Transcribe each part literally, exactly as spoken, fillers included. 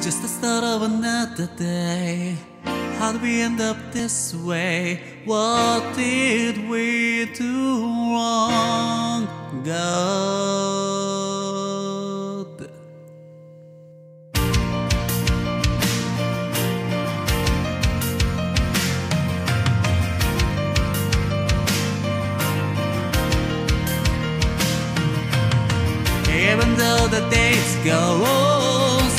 just the start of another day. How did we end up this way? What did we do wrong, God? Even though the days go on,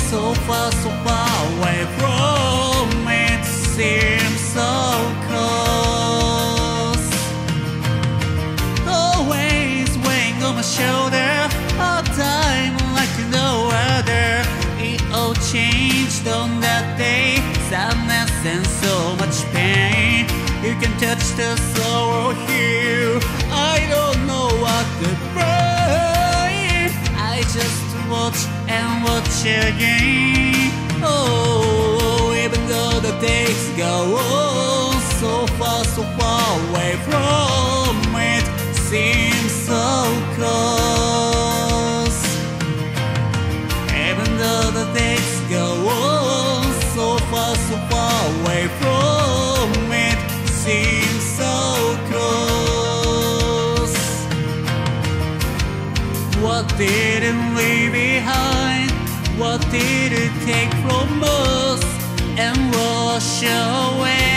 so far, so far away from me, it seems so close. Always weighing on my shoulder, a time like no other. It all changed on that day, sadness and so much pain. You can touch the sorrow here, I don't know what to pray. I just watch and watch again. Oh, even though the days go on, so far, so far away from it, seems so close. Even though the days go on, so far, so far away from it, seems so close. What didn't leave behind? What did it take from us and wash away?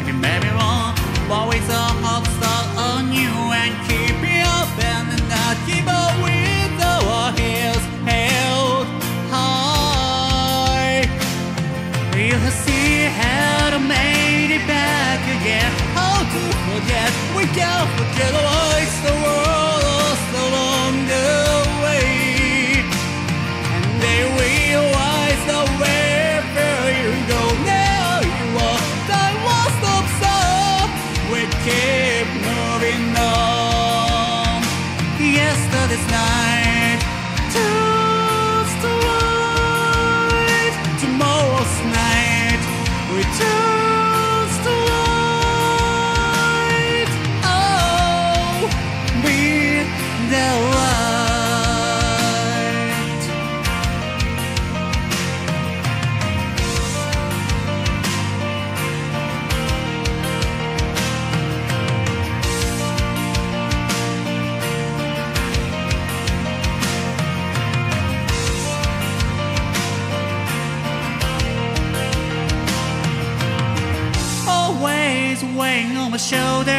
And it may be wrong, but with a hot start on you, and keep it up and not give up with our heels held high. You have seen how to make it back again. How to forget? We can't forget the lies the world lost along the way. And they realize the way where you go now you are. Time won't stop, so we keep moving on. Yesterday's night, just right. Tomorrow's night, we just right. Oh, be the light. Always weighing on my shoulder, a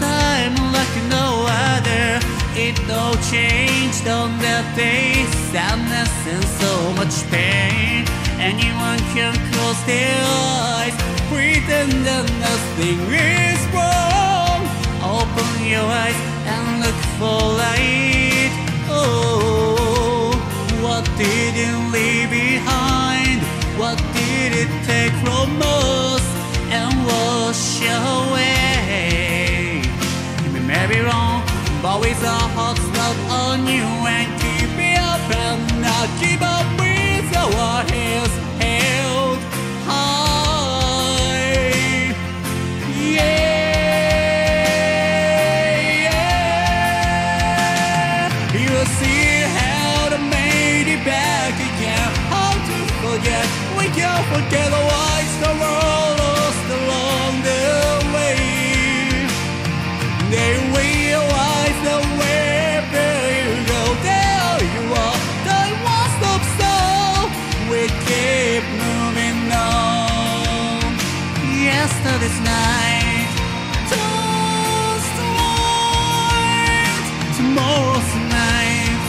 time like no other. It all changed on that day, sadness and so much pain. Anyone can close their eyes, pretend that nothing is wrong. Open your eyes and look for light. Oh, what did you leave behind? What did it take from us and wash away? We may be wrong, but with our hearts not on you, and keep it up and not give up with our heels held high. Yeah, yeah. You will see how to make it back again. How to forget? We can't forget the lies the world lost along the way. They realize that wherever you go, there you are. Time won't stop, so we keep moving on. Yesterday's night, just right. Tomorrow's night,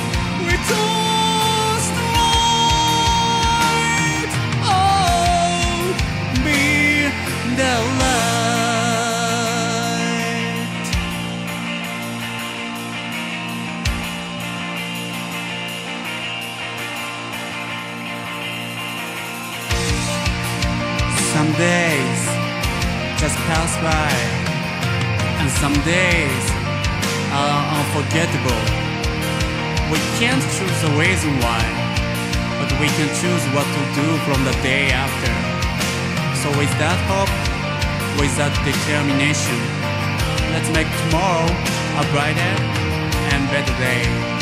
we just right. Oh, be the light. Some days just pass by, and some days are unforgettable. We can't choose the reason why, but we can choose what to do from the day after. So with that hope, with that determination, let's make tomorrow a brighter and better day.